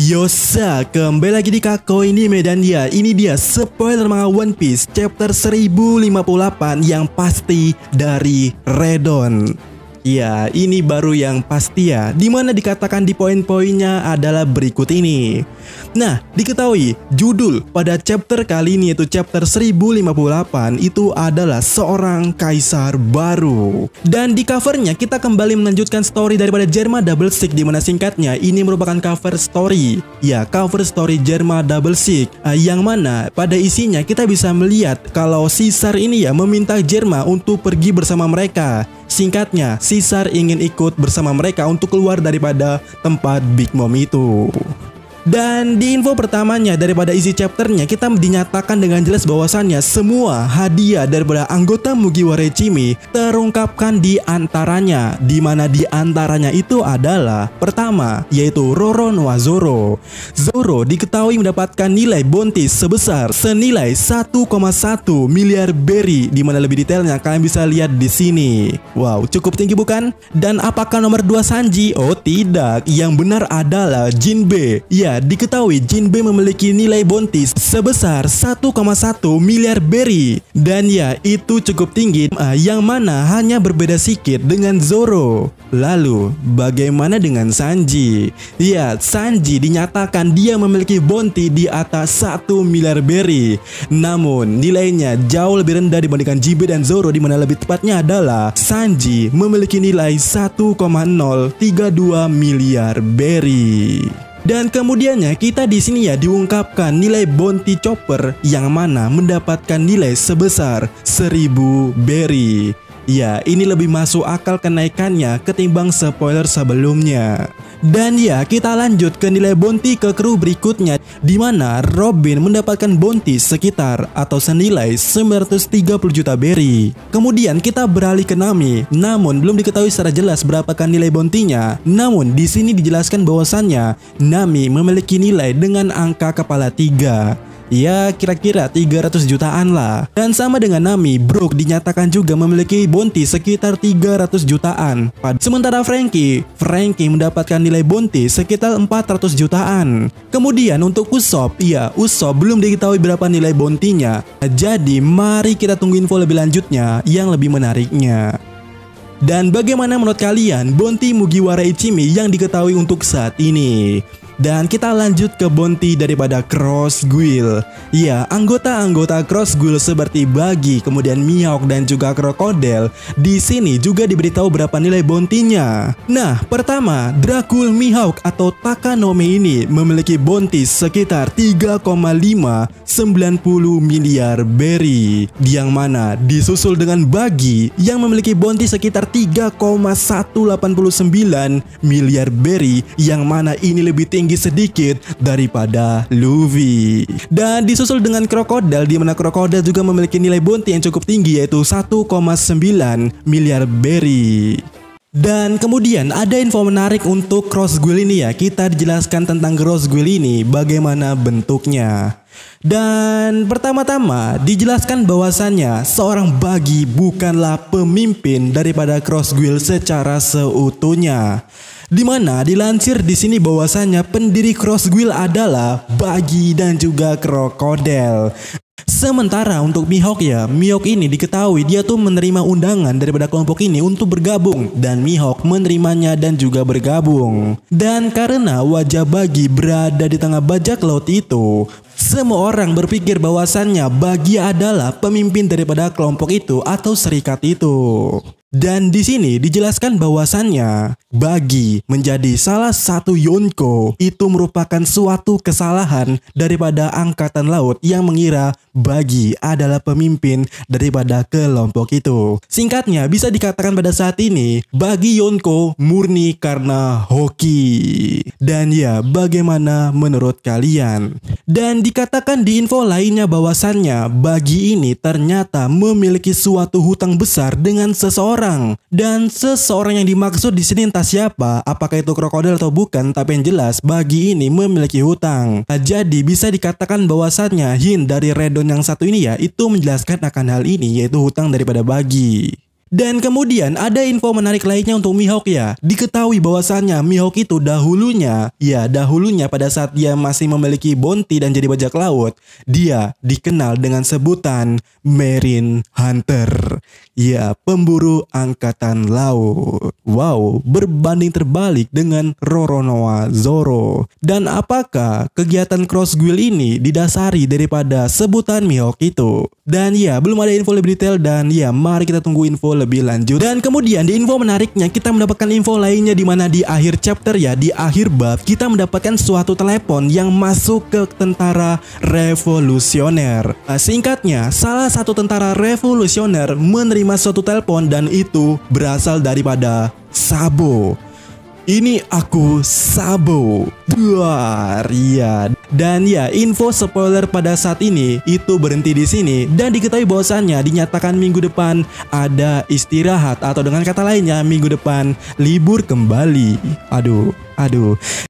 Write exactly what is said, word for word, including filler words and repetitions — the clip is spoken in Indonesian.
Yosa, kembali lagi di Kako ini medan dia. Ini dia spoiler manga One Piece chapter seribu lima puluh delapan yang pasti dari Redon. Ya, ini baru yang pasti ya. Dimana dikatakan di poin-poinnya adalah berikut ini. Nah, diketahui judul pada chapter kali ini yaitu chapter seribu lima puluh delapan itu adalah seorang kaisar baru. Dan di covernya kita kembali melanjutkan story daripada Germa Double Six, dimana singkatnya ini merupakan cover story. Ya, cover story Germa Double Six, yang mana pada isinya kita bisa melihat kalau Caesar ini ya meminta Germa untuk pergi bersama mereka. Singkatnya, Caesar ingin ikut bersama mereka untuk keluar daripada tempat Big Mom itu. Dan di info pertamanya daripada isi chapternya kita dinyatakan dengan jelas bahwasannya semua hadiah daripada anggota Mugiwara Ichimi terungkapkan di antaranya, di mana di antaranya itu adalah pertama yaitu Roronoa Zoro. Zoro diketahui mendapatkan nilai bounty sebesar senilai satu koma satu miliar berry, di mana lebih detailnya kalian bisa lihat di sini. Wow, cukup tinggi bukan? Dan apakah nomor dua Sanji? Oh tidak, yang benar adalah Jinbe. Ya, diketahui Jinbe memiliki nilai bounty sebesar satu koma satu miliar berry. Dan ya, itu cukup tinggi, yang mana hanya berbeda sedikit dengan Zoro. Lalu, bagaimana dengan Sanji? Ya, Sanji dinyatakan dia memiliki bounty di atas satu miliar berry. Namun, nilainya jauh lebih rendah dibandingkan Jinbe dan Zoro, dimana lebih tepatnya adalah Sanji memiliki nilai satu koma nol tiga dua miliar berry. Dan kemudiannya kita di sini ya diungkapkan nilai bounty Chopper, yang mana mendapatkan nilai sebesar seribu berry. Ya, ini lebih masuk akal kenaikannya ketimbang spoiler sebelumnya. Dan ya, kita lanjut ke nilai bounty ke kru berikutnya, di mana Robin mendapatkan bounty sekitar atau senilai sembilan ratus tiga puluh juta berry. Kemudian kita beralih ke Nami, namun belum diketahui secara jelas berapakah nilai bounty-nya. Namun di sini dijelaskan bahwasannya Nami memiliki nilai dengan angka kepala tiga. Ya, kira-kira tiga ratus jutaan lah. Dan sama dengan Nami, Brook dinyatakan juga memiliki bounty sekitar tiga ratus jutaan. Sementara Franky, Franky mendapatkan nilai bounty sekitar empat ratus jutaan. Kemudian untuk Usopp, ya Usopp belum diketahui berapa nilai bounty-nya. Jadi mari kita tunggu info lebih lanjutnya yang lebih menariknya. Dan bagaimana menurut kalian bounty Mugiwara Ichimi yang diketahui untuk saat ini? Dan kita lanjut ke bounty daripada Cross Guild. Ya, anggota-anggota Cross Guild seperti Buggy, kemudian Mihawk dan juga Crocodile di sini juga diberitahu berapa nilai bounty-nya. Nah, pertama, Dracul Mihawk atau Takanome ini memiliki bounty sekitar tiga koma lima sembilan nol miliar berry, yang mana disusul dengan Buggy yang memiliki bounty sekitar tiga koma satu delapan sembilan miliar berry, yang mana ini lebih tinggi sedikit daripada Luffy. Dan disusul dengan Crocodile, di mana Crocodile juga memiliki nilai bounty yang cukup tinggi, yaitu satu koma sembilan miliar berry. Dan kemudian ada info menarik untuk Cross Guild ini ya. Kita dijelaskan tentang Cross Guild ini bagaimana bentuknya. Dan pertama-tama dijelaskan bahwasannya seorang Buggy bukanlah pemimpin daripada Cross Guild secara seutuhnya. Dimana dilansir di sini bahwasannya pendiri Cross Guild adalah Buggy dan juga Crocodile. Sementara untuk Mihawk ya, Mihawk ini diketahui dia tuh menerima undangan daripada kelompok ini untuk bergabung, dan Mihawk menerimanya dan juga bergabung. Dan karena wajah Buggy berada di tengah bajak laut itu, semua orang berpikir bahwasannya Buggy adalah pemimpin daripada kelompok itu atau serikat itu. Dan di sini dijelaskan bahwasannya Buggy menjadi salah satu Yonko itu merupakan suatu kesalahan daripada angkatan laut yang mengira Buggy adalah pemimpin daripada kelompok itu. Singkatnya bisa dikatakan pada saat ini Buggy Yonko murni karena hoki. Dan ya, bagaimana menurut kalian? Dan dikatakan di info lainnya bahwasannya Buggy ini ternyata memiliki suatu hutang besar dengan seseorang. Dan seseorang yang dimaksud di sini entah siapa, apakah itu Krokodil atau bukan, tapi yang jelas Buggy ini memiliki hutang. Jadi bisa dikatakan bahwasannya hint dari Redon yang satu ini ya, itu menjelaskan akan hal ini, yaitu hutang daripada Buggy. Dan kemudian ada info menarik lainnya untuk Mihawk ya. Diketahui bahwasannya Mihawk itu dahulunya, ya dahulunya pada saat dia masih memiliki bounty dan jadi bajak laut, dia dikenal dengan sebutan Marine Hunter. Ya, pemburu angkatan laut. Wow, berbanding terbalik dengan Roronoa Zoro. Dan apakah kegiatan Cross Guild ini didasari daripada sebutan Mihawk itu? Dan ya, belum ada info lebih detail dan ya, mari kita tunggu info lebih lanjut. Dan kemudian di info menariknya kita mendapatkan info lainnya, di mana di akhir chapter ya, di akhir bab kita mendapatkan suatu telepon yang masuk ke tentara revolusioner. Nah, singkatnya, salah satu tentara revolusioner menerima suatu telepon dan itu berasal daripada Sabo. Ini aku, Sabo. Duar, ya. Dan ya, info spoiler pada saat ini itu berhenti di sini. Dan diketahui bahwasannya dinyatakan minggu depan ada istirahat, atau dengan kata lainnya minggu depan libur kembali. Aduh, aduh.